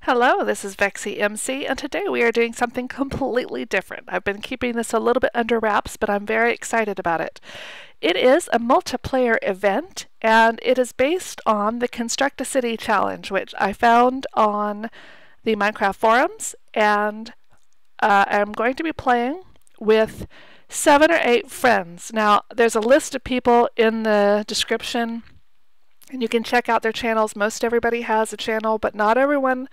Hello, this is Vexy MC, and today we are doing something completely different. I've been keeping this a little bit under wraps, but I'm very excited about it. It is a multiplayer event, and it is based on the Construct a City challenge, which I found on the Minecraft forums, and I'm going to be playing with 7 or 8 friends. Now, there's a list of people in the description, and you can check out their channels. Most everybody has a channel, but not everyone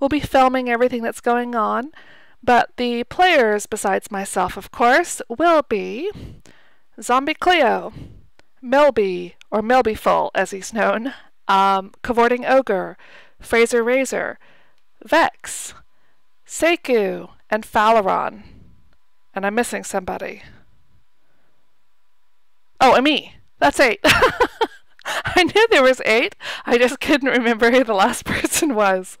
will be filming everything that's going on. But the players, besides myself, of course, will be ZombieCleo, Millbee, or Millbeeful, as he's known, Cavorting Ogre, FraseRazor, Vex, Seku, and Falaron. And I'm missing somebody. Oh, and me. That's 8. I knew there was 8. I just couldn't remember who the last person was.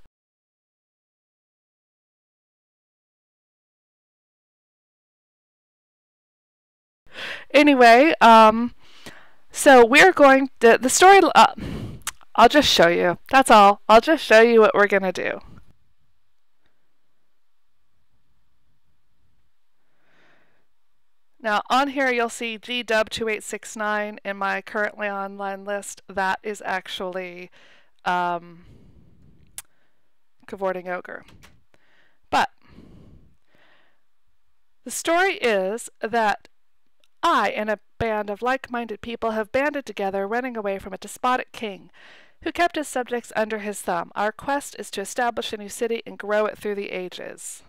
Anyway, so we're going to... The story... I'll just show you. That's all. I'll just show you what we're going to do. Now on here you'll see Gdub2869 in my currently online list. That is actually Cavorting Ogre. But the story is that I and a band of like-minded people have banded together, running away from a despotic king who kept his subjects under his thumb. Our quest is to establish a new city and grow it through the ages.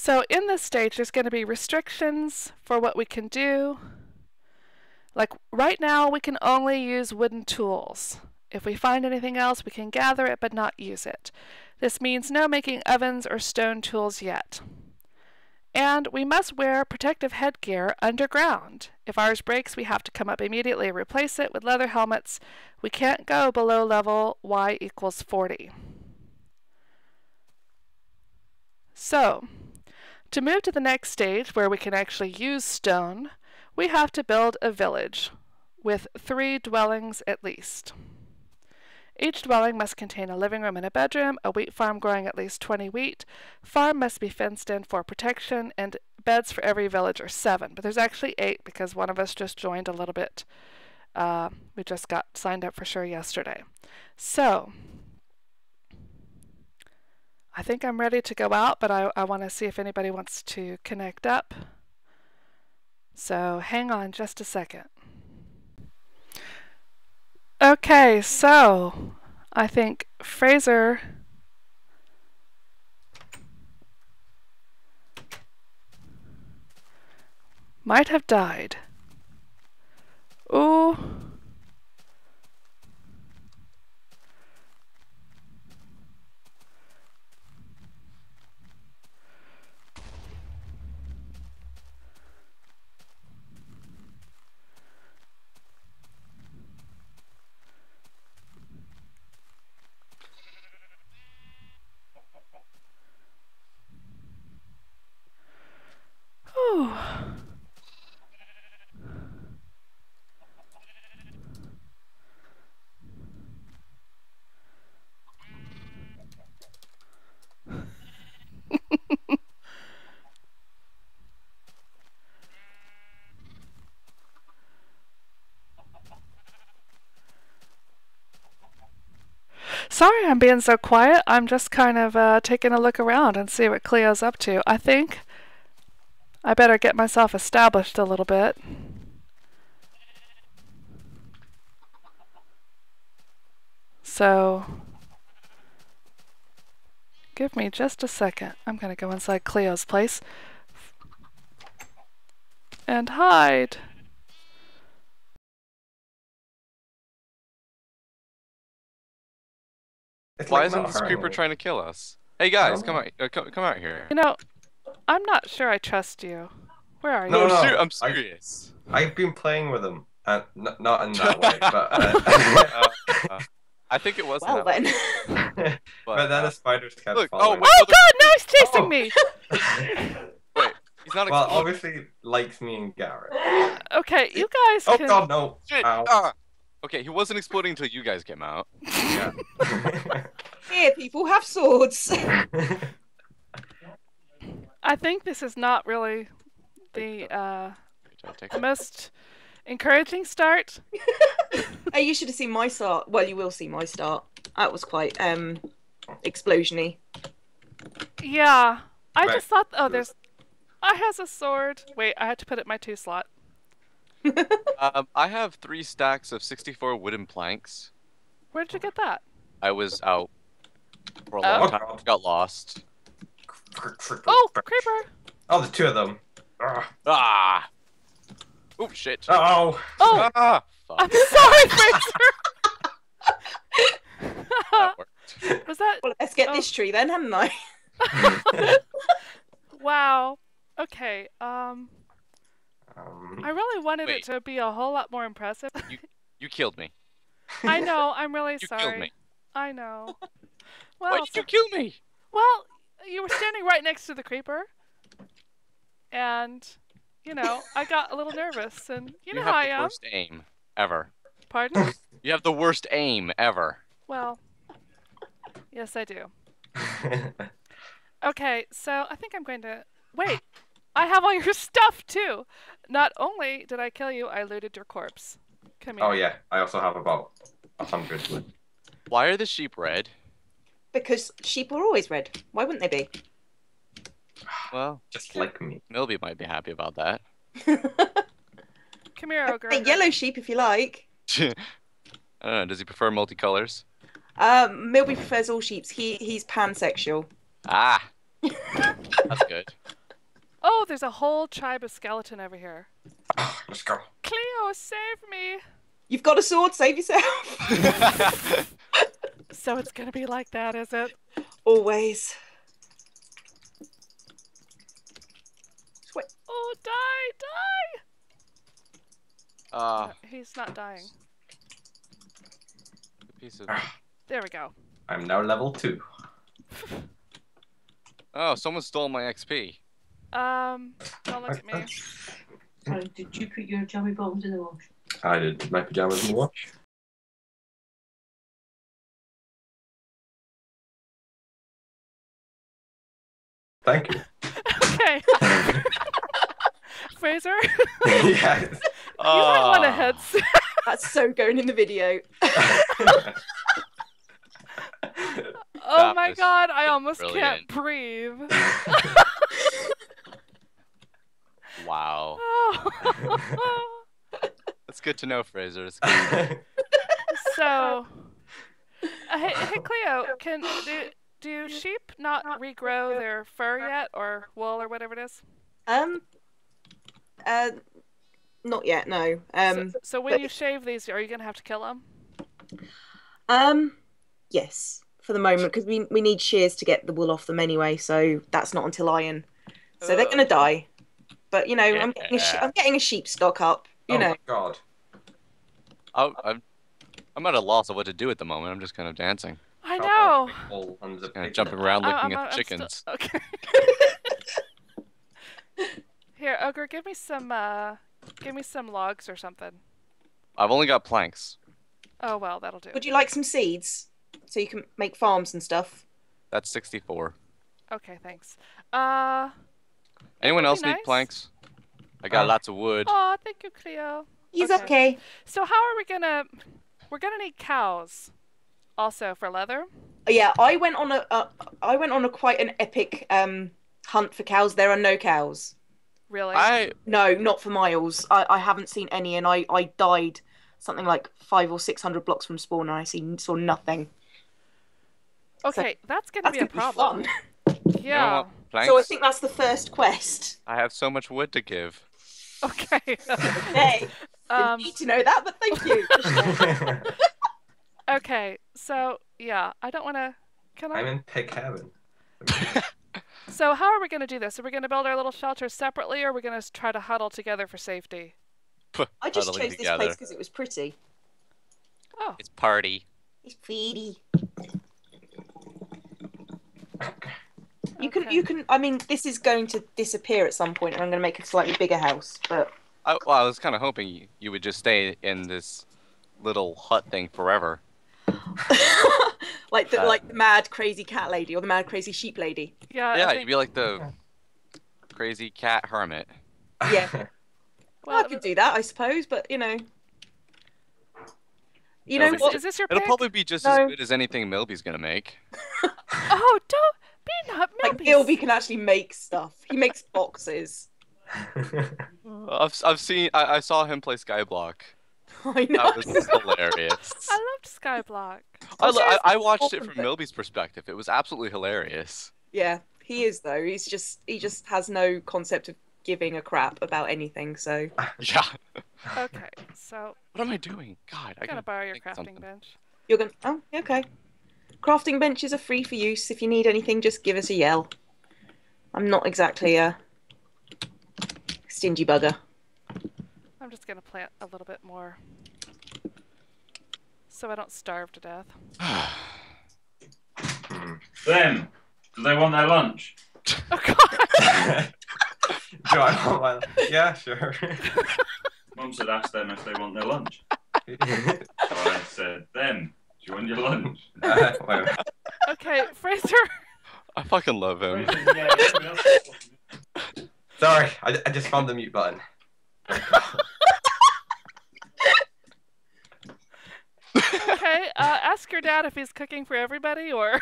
So in this stage, there's going to be restrictions for what we can do. Like right now, we can only use wooden tools. If we find anything else, we can gather it but not use it. This means no making ovens or stone tools yet. And we must wear protective headgear underground. If ours breaks, we have to come up immediately and replace it with leather helmets. We can't go below level Y equals 40. So, to move to the next stage, where we can actually use stone, we have to build a village with 3 dwellings at least. Each dwelling must contain a living room and a bedroom, a wheat farm growing at least 20 wheat, farm must be fenced in for protection, and beds for every village are 7, but there's actually 8 because one of us just joined a little bit. We just got signed up for sure yesterday. So, I think I'm ready to go out, but I want to see if anybody wants to connect up. So hang on just a second. Okay, so I think Fraser might have died. Ooh. Sorry I'm being so quiet. I'm just kind of taking a look around and see what Cleo's up to. I think I better get myself established a little bit. So give me just a second. I'm gonna go inside Cleo's place and hide. Why isn't this creeper trying to kill us? Hey guys, come out here. You know, I'm not sure I trust you. Where are you? No, no, I'm serious. I've been playing with him. Not in that way, but... I think it was well, then. But then the spiders kept following. Oh, wait, oh god, now he's chasing me! Wait, he's not obviously likes me and Garrett. Okay, you guys can... Oh god, no. Shit. Okay, he wasn't exploding until you guys came out. Yeah. Here, people have swords. I think this is not really the most encouraging start. Hey, you should have seen my start. Well, you will see my start. That was quite explosion-y. Yeah. I just thought, oh, there's... I has a sword. Wait, I had to put it in my 2 slot. I have 3 stacks of 64 wooden planks. Where did you get that? I was out for a long time. Got lost. Oh, creeper! Oh, there's 2 of them. Ah! Oh shit! Uh-oh! Oh! Ah, fuck. I'm sorry, Fraser. That worked. Was that? Well, let's get this tree then, haven't I? Wow. Okay. I really wanted it to be a whole lot more impressive. You killed me. I know. I'm really sorry. You killed me. I know. Well, why did you kill me? Well, you were standing right next to the creeper, and you know I got a little nervous, and you know how I am. You have the worst aim ever. Pardon? You have the worst aim ever. Well, yes, I do. Okay, so I think I'm going to wait. I have all your stuff too. Not only did I kill you, I looted your corpse. Come here. Oh yeah, I also have about 100 wood. Why are the sheep red? Because sheep are always red. Why wouldn't they be? Well, just like me. Millby might be happy about that. Come here, ogre. A yellow sheep, if you like. I don't know. Does he prefer multicolors? Millby prefers all sheep. He's pansexual. Ah, that's good. Oh, there's a whole tribe of skeleton over here. Oh, let's go. Cleo, save me. You've got a sword. Save yourself. So it's going to be like that, is it? Always. Wait. Oh, die! No, he's not dying. Piece of... There we go. I'm now level 2. Oh, someone stole my XP. Don't look at me. So, did you put your jammy bottoms in the wash? I did. My pajamas in the wash. Thank you. Okay. Fraser? Yes. You might want a headset. That's so going in the video. Oh my god, I almost can't breathe. Wow. Oh. That's good to know, Fraser. It's good. So, hey Cleo, can do sheep not regrow their fur yet, or wool, or whatever it is? Not yet, no. So when you shave these, are you going to have to kill them? Yes, for the moment, because we need shears to get the wool off them anyway, so that's not until iron. So they're going to die. But, you know, yeah. I'm getting a sheep stock up, you know. Oh, my God. I'm at a loss of what to do at the moment. I'm just kind of dancing. I know. Kind of jumping around looking at the chickens. Okay. Here, ogre, give me some logs or something. I've only got planks. Oh well, that'll do. Would you like some seeds so you can make farms and stuff? That's 64. Okay, thanks. Anyone else need planks? I got lots of wood. Oh, thank you, Cleo. He's okay. So how are we gonna? We're gonna need cows. Also for leather. Yeah, I went on a quite an epic hunt for cows. There are no cows. Really? No, not for miles. I haven't seen any, and I died something like 500 or 600 blocks from spawn, and I saw nothing. Okay, so that's gonna be a problem. Yeah. You know, so I think that's the first quest. I have so much wood to give. Okay. Hey, you need to know that, but thank you. Okay, so yeah, I don't want to. Can I? I'm in pig heaven. So how are we going to do this? Are we going to build our little shelters separately, or are we going to try to huddle together for safety? I just chose this place because it was pretty. Oh. It's party. It's pretty. You can, I mean, this is going to disappear at some point, and I'm going to make a slightly bigger house, but... well, I was kind of hoping you would just stay in this little hut thing forever. Like the mad crazy cat lady, or the mad crazy sheep lady. Yeah, yeah, you'd be like the crazy cat hermit. Yeah. Well, I could do that, I suppose, but, you know... You know what? Is this your pick? It'll probably be just as good as anything Millby's going to make. Oh, don't... Like Millby can actually make stuff. He makes boxes. I saw him play Skyblock. I know. That was hilarious. I loved Skyblock. I watched it from Millby's perspective. It was absolutely hilarious. Yeah, he is though. He's just has no concept of giving a crap about anything. So yeah. Okay, so what am I doing? God, I gotta borrow your crafting bench. You're gonna. Oh, okay. Crafting benches are free for use. If you need anything, just give us a yell. I'm not exactly a stingy bugger. I'm just going to plant a little bit more so I don't starve to death. Them! Do they want their lunch? Oh, God! Do I want my lunch? Yeah, sure. Mum said ask them if they want their lunch. So I said, them. You want your lunch? Okay, Fraser. I fucking love him. Sorry, I just found the mute button. Okay, ask your dad if he's cooking for everybody, or...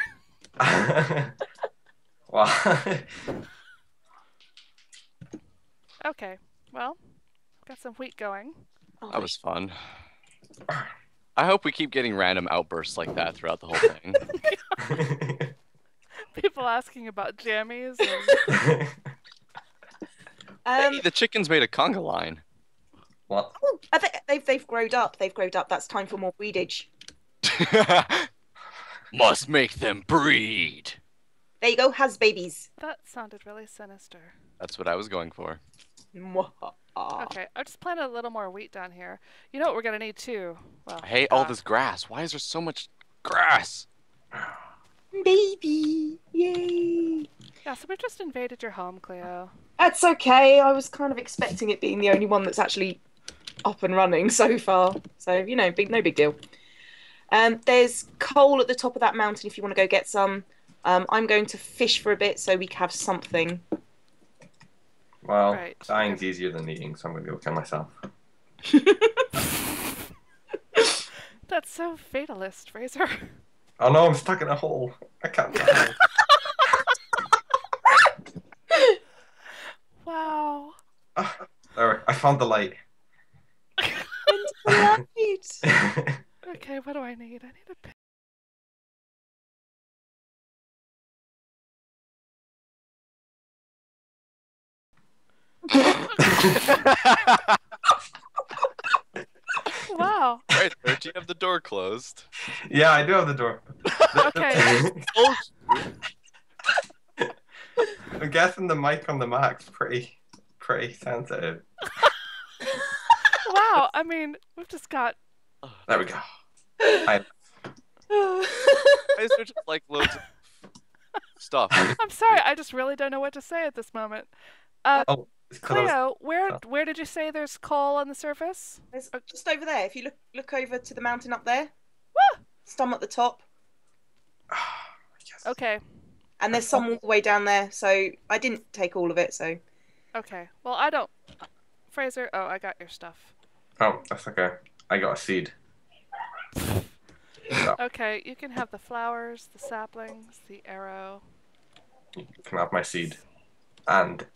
Okay, well, got some wheat going. That was fun. I hope we keep getting random outbursts like that throughout the whole thing. People asking about jammies. And... hey, the chickens made a conga line. What? Oh, they've grown up. They've grown up. That's time for more breedage. Must make them breed. There you go. Has babies. That sounded really sinister. That's what I was going for. Okay, I'll just plant a little more wheat down here. You know what we're going to need, too? Well, I hate all this grass. Why is there so much grass? Baby. Yay. Yeah, so we just invaded your home, Cleo. That's okay. I was kind of expecting it being the only one that's actually up and running so far. So, you know, no big deal. There's coal at the top of that mountain if you want to go get some. I'm going to fish for a bit so we have something. Well, dying's easier than eating, so I'm going to go kill myself. That's so fatalist, Razor. Oh no, I'm stuck in a hole. I can't die. Wow. Alright, I found the light. Okay, what do I need? I need a pen. Wow. Right, do you have the door closed? Yeah, I do have the door. Okay. I'm guessing the mic on the Mac's pretty sensitive. Wow, I mean, we've just got... There we go. I just like loads of stuff. I'm sorry, I just really don't know what to say at this moment. Oh, Cleo, where did you say there's coal on the surface? There's just over there. If you look over to the mountain up there, some at the top. Yes. Okay. And there's some all the way down there. So I didn't take all of it. So. Okay. Well, I don't. Fraser, oh, I got your stuff. Oh, that's okay. I got a seed. Okay, you can have the flowers, the saplings, the arrow. You can have my seed, and.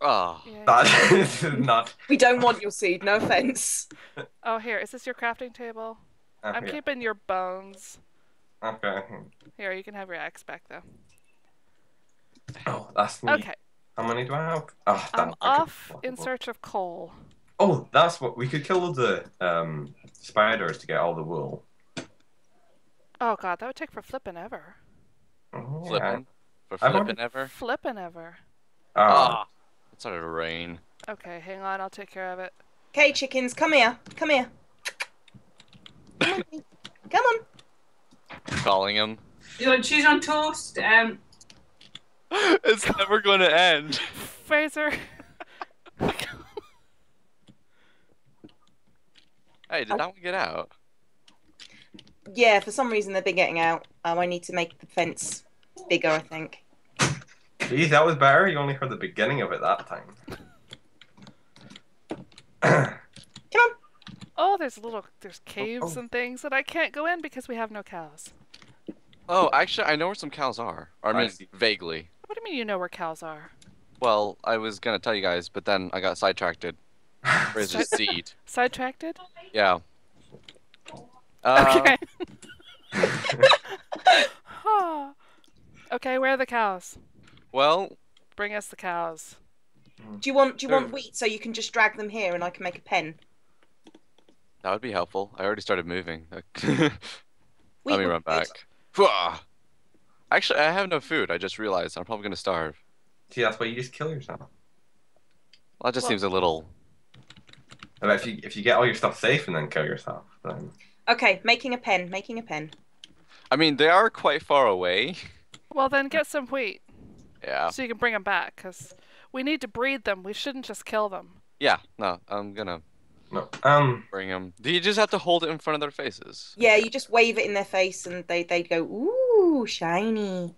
Oh, yeah, that is not... We don't want your seed, no offense. Oh, here, is this your crafting table? I'm keeping your bones. Okay. Here, you can have your axe back, though. Oh, that's me. Okay. How many do I have? Oh, damn, I'm off in search of coal. Oh, that's what... We could kill the spiders to get all the wool. Oh, God, that would take for flipping ever. Oh, yeah. Flipping. For flippin' ever? Flippin' ever. Ah. It started to rain. Okay, hang on, I'll take care of it. Okay, chickens, come here. Come here. Come on. Come on. Calling him. You're like, cheese on toast. It's never going to end. Fraser. Hey, did that one get out? Yeah, for some reason they've been getting out. I need to make the fence bigger, I think. Jeez, that was better. You only heard the beginning of it that time. Come on. Oh, there's caves and things that I can't go in because we have no cows. Oh, actually, I know where some cows are. Or, I mean, vaguely. What do you mean you know where cows are? Well, I was going to tell you guys, but then I got sidetracked. Where's the seed? Sidetracked? Yeah. Okay. Okay, where are the cows? Well, bring us the cows. Do you want wheat so you can just drag them here and I can make a pen? That would be helpful. I already started moving. Let me run back. Actually, I have no food. I just realized I'm probably gonna starve. See, that's why you just kill yourself. Well, that just seems a little. But if you get all your stuff safe and then kill yourself, then. Okay, making a pen. Making a pen. I mean, they are quite far away. Well, then get some wheat. Yeah. So you can bring them back, cause we need to breed them. We shouldn't just kill them. Yeah. No, I'm gonna. No. Bring them. Do you just have to hold it in front of their faces? Yeah, you just wave it in their face and they go, ooh, shiny.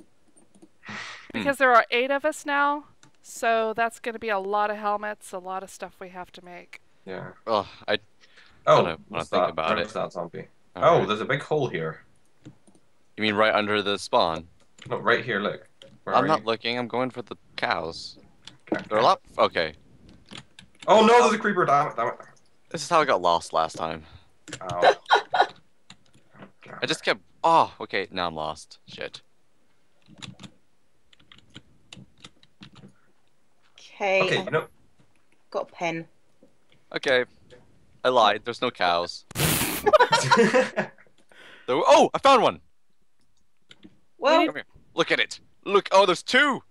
Because there are 8 of us now, so that's going to be a lot of helmets, a lot of stuff we have to make. Yeah. Oh, I don't know. Oh, right. There's a big hole here. You mean right under the spawn? No, right here. Look. I'm not looking. I'm going for the cows. Okay. They're a lot. Okay. Oh no, there's a creeper. Damn it. This is how I got lost last time. Ow. I just kept... Oh, okay, now I'm lost. Shit. Okay, no. Got a pen. Okay. I lied. There's no cows. Oh, I found one! Well... Come here. Look at it. Look. Oh, there's 2!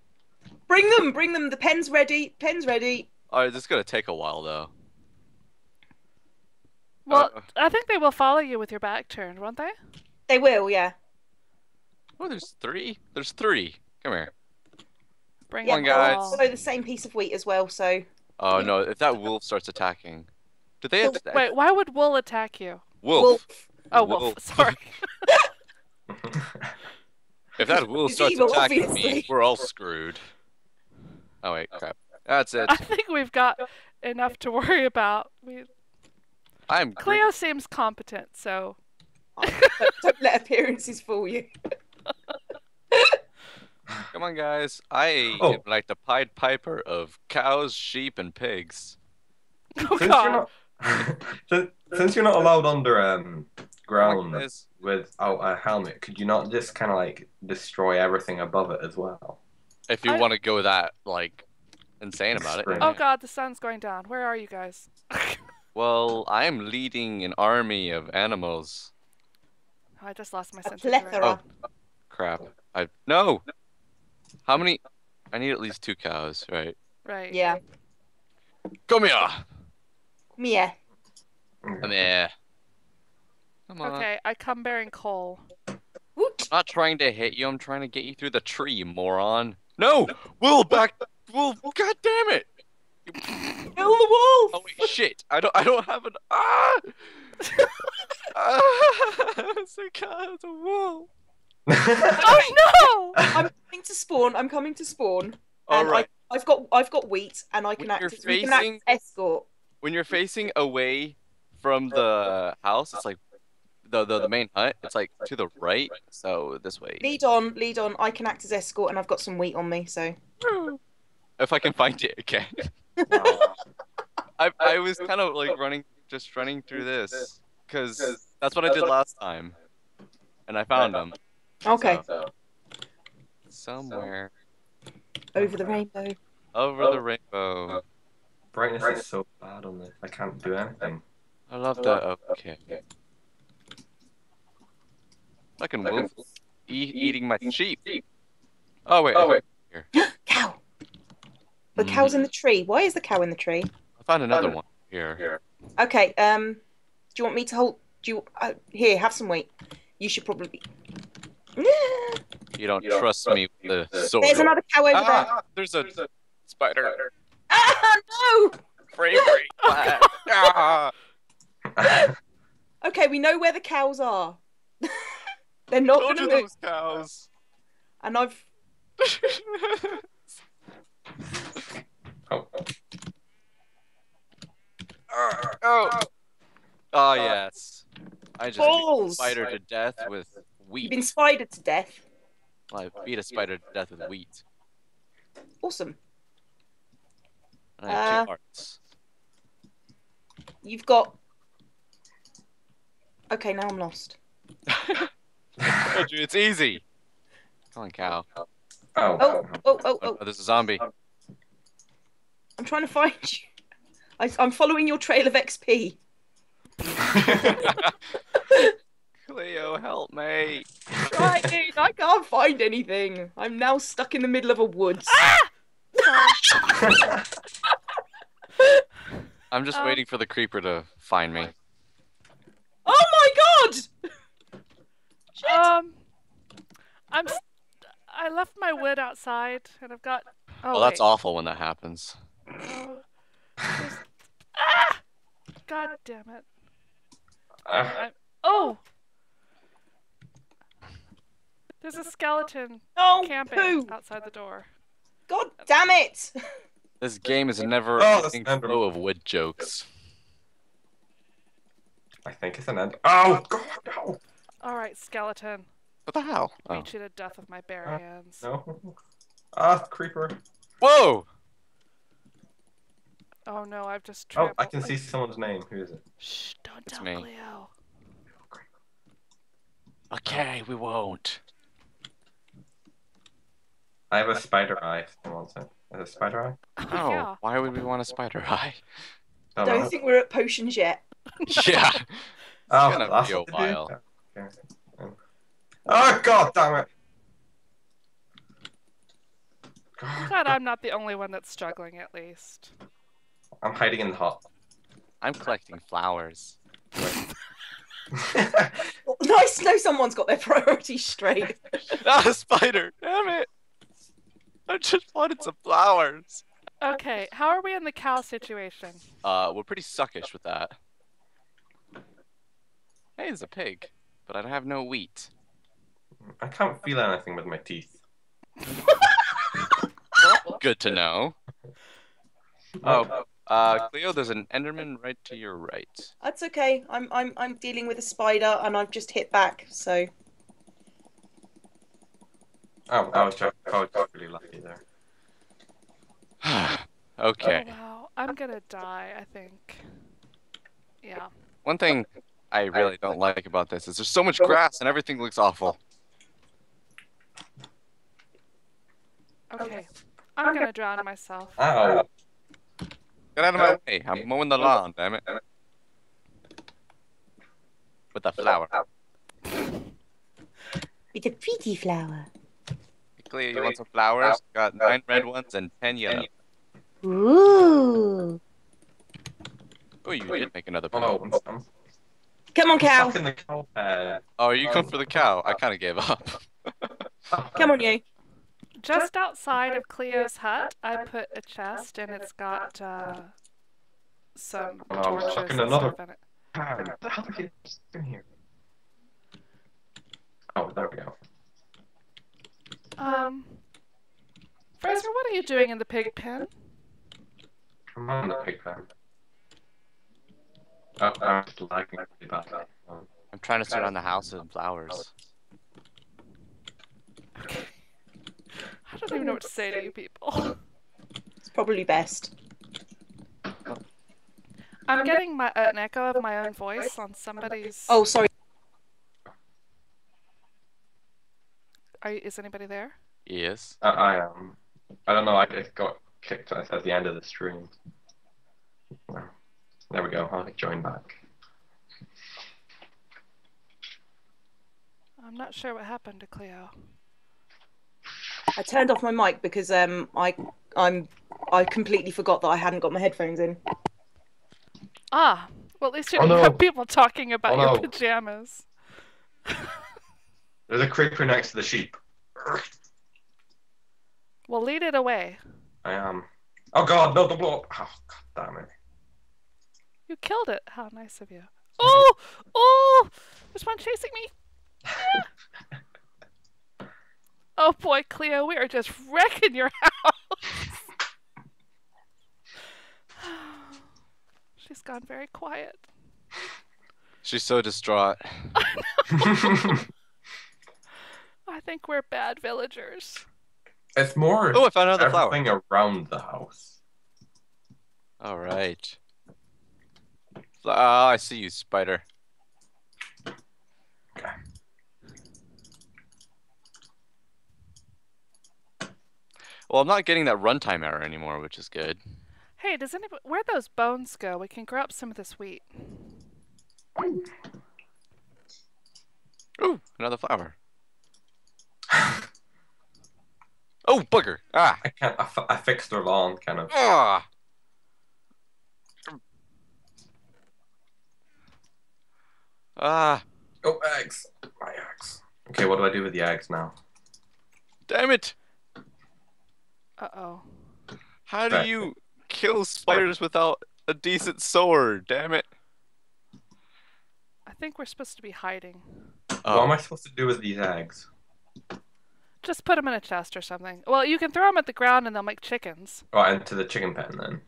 Bring them! Bring them! The pen's ready. Pen's ready. Alright, this is going to take a while, though. Well, I think they will follow you with your back turned, won't they? They will, yeah. Oh, there's 3. There's 3. Come here. Bring on, guys. Also the same piece of wheat as well, so... Oh, no. If that wolf starts attacking... Did they attack? Wait, why would wool attack you? Wolf. Sorry. If that wolf starts attacking me, we're all screwed. Oh, wait, crap. That's it. I think we've got enough to worry about. Cleo seems competent, so... Don't let appearances fool you. Come on, guys. I am like the Pied Piper of cows, sheep, and pigs. Oh, since you're not allowed under ground without a helmet, could you not just kind of, like, destroy everything above it as well? If you want to go that, like, insane about it. Oh, God, the sun's going down. Where are you guys? Well, I'm leading an army of animals. Oh, I just lost my sense of direction. Oh, crap. No! How many? I need at least 2 cows, right? Right. Yeah. Come here! Come here. Come here. Come on. Okay, I come bearing coal. Whoop. I'm not trying to hit you, I'm trying to get you through the tree, you moron. No! Will, god damn it! Kill the wolf! Oh wait, shit! I don't have an. Ah! It's a cat. It's a wolf. Oh no! I'm coming to spawn. I'm coming to spawn. All right. I've got wheat, and I can act as escort. When you're facing away from the house, it's like the main hut. It's like to the right. So this way. Lead on, lead on. I can act as escort, and I've got some wheat on me. So. If I can find it again. Wow. I was kind of like running through this because that's what I did last time, and I found them. Okay. So, somewhere. Over the rainbow. Over the rainbow. Brightness is so bad on this. I can't do anything. I love that. Okay. Fucking wolf eating my sheep. Oh, wait. Oh, wait. Here. Cow. The cow's in the tree. Why is the cow in the tree? I found another one here. Okay. Do you want me to hold? Do you here? Have some wheat. You should probably. You don't trust me with the sword. There's another cow over there. There's a spider. Ah no! Bravery. Oh, okay, we know where the cows are. They're not going to move. Those cows. And I've. Oh yes. I just beat a spider to death with wheat. You've been spidered to death. Well, I beat a spider to death with wheat. Awesome. And I have 2 hearts. You've got... Okay, now I'm lost. I told you, it's easy. Come on, cow. Oh, there's a zombie. I'm trying to find you. I'm following your trail of XP. Cleo, help me. Right, dude, I can't find anything. I'm now stuck in the middle of a woods. Ah! I'm just waiting for the creeper to find me. Oh my god! Shit. I left my wood outside, and I've got. Oh, well, that's awful when that happens. Ah! God damn it! There's a skeleton camping outside the door. God damn it! This game is never ending flow of wood jokes. I think it's an end. Oh god! No. All right, skeleton. What the hell? I beat you to death with my bare hands. No. Ah, creeper. Whoa! Oh no, I've just trapped. Oh, I can see someone's name. Who is it? Shh, don't tell me. Cleo. Okay, we won't. I have a spider eye. Is it a spider eye? Oh, yeah. Why would we want a spider eye? Don't think we're at potions yet. Yeah. Oh, gonna be a while. Oh, god damn it. I'm glad I'm not the only one that's struggling, at least. I'm hiding in the hut. I'm collecting flowers. Nice, no, someone's got their priorities straight. Not a spider, damn it. I just wanted some flowers. Okay, how are we in the cow situation? We're pretty suckish with that. Hey, there's a pig, but I have no wheat. I can't feel anything with my teeth. Good to know. Oh, Cleo, there's an Enderman right to your right. That's okay. I'm dealing with a spider, and I've just hit back. So. Oh, I was really lucky there. Okay. Oh, wow, I'm gonna die. I think. Yeah. One thing I really don't like about this is there's so much grass, and everything looks awful. Okay. I'm gonna drown myself. Oh. Get out of my way. I'm mowing the lawn, damn it. With a flower. With a pretty flower. Cleo, you want some flowers? Got 9 red ones and 10 yellow. Ooh. Oh, you did make another pole. Come on, cow. Oh, you come for the cow. I kind of gave up. Come on, you. Just outside of Cleo's hut, I put a chest, and it's got some torches and stuff in it. What the hell did you just do here? Oh, there we go. Fraser, what are you doing in the pig pen? Come on, the pig pen. Oh, I'm just lagging really bad. I'm trying to surround the house in flowers. Okay. I don't even know what to say to you people. It's probably best. I'm getting an echo of my own voice on somebody's... Oh, sorry. Is anybody there? Yes. I am. I don't know, I just got kicked at the end of the stream. There we go, I'll join back. I'm not sure what happened to Cleo. I turned off my mic because I completely forgot that I hadn't got my headphones in. Ah, well, at least you don't have people talking about your pajamas. There's a creeper next to the sheep. Well, lead it away. I am. Oh God, no, the blow! Oh God, damn it! You killed it. How nice of you. Oh, oh! There's one chasing me. Yeah. Oh boy, Cleo, we are just wrecking your house. She's gone very quiet. She's so distraught. I know. I think we're bad villagers. It's more. Oh, I found another flower. Everything around the house. All right. Oh, I see you, spider. Okay. Well, I'm not getting that runtime error anymore, which is good. Hey, does anybody... Where'd those bones go? We can grow up some of this wheat. Ooh, another flower. Oh, booger! Ah! I can't... I fixed her lawn, kind of. Ah! Ah! Oh, eggs! My eggs. Okay, what do I do with the eggs now? Damn it! Uh-oh. How do you kill spiders without a decent sword? Damn it. I think we're supposed to be hiding. Oh. What am I supposed to do with these eggs? Just put them in a chest or something. Well, you can throw them at the ground and they'll make chickens. Oh, and to the chicken pen then?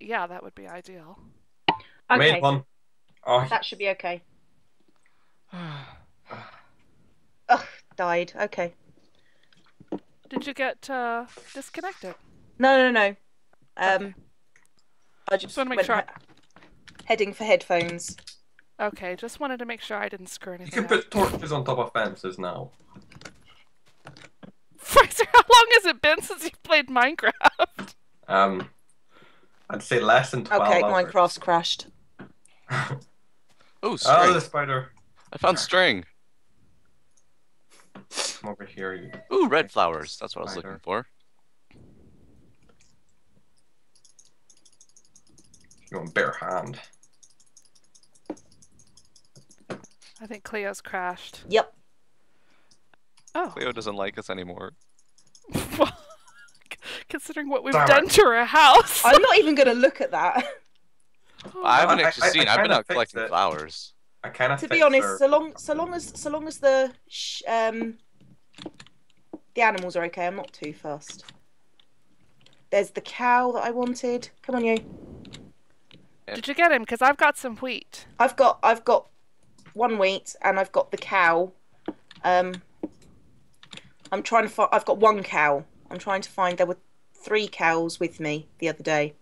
Yeah, that would be ideal. Okay. I made one. Oh. That should be okay. Ugh, died. Okay. Did you get disconnected? No, no, no. Okay. I just want to make sure. Heading for headphones. Okay, just wanted to make sure I didn't screw anything up. You can put torches on top of fences now. Fraser, how long has it been since you played Minecraft? I'd say less than 12 hours. Okay, Minecraft's crashed. Oh, string. Oh, the spider. I found string. Come over here. You... Ooh, red flowers. That's what I was looking for. You're going bare hand. I think Cleo's crashed. Yep. Oh. Cleo doesn't like us anymore. Well, considering what we've done to her house. I'm not even going to look at that. I haven't actually seen. I've been out collecting flowers. I kind of. To be honest, so long as the animals are okay, I'm not too fussed. There's the cow that I wanted. Come on, you. Yeah. Did you get him? Because I've got some wheat. I've got one wheat, and I've got the cow. I've got one cow. I'm trying to find. There were three cows with me the other day.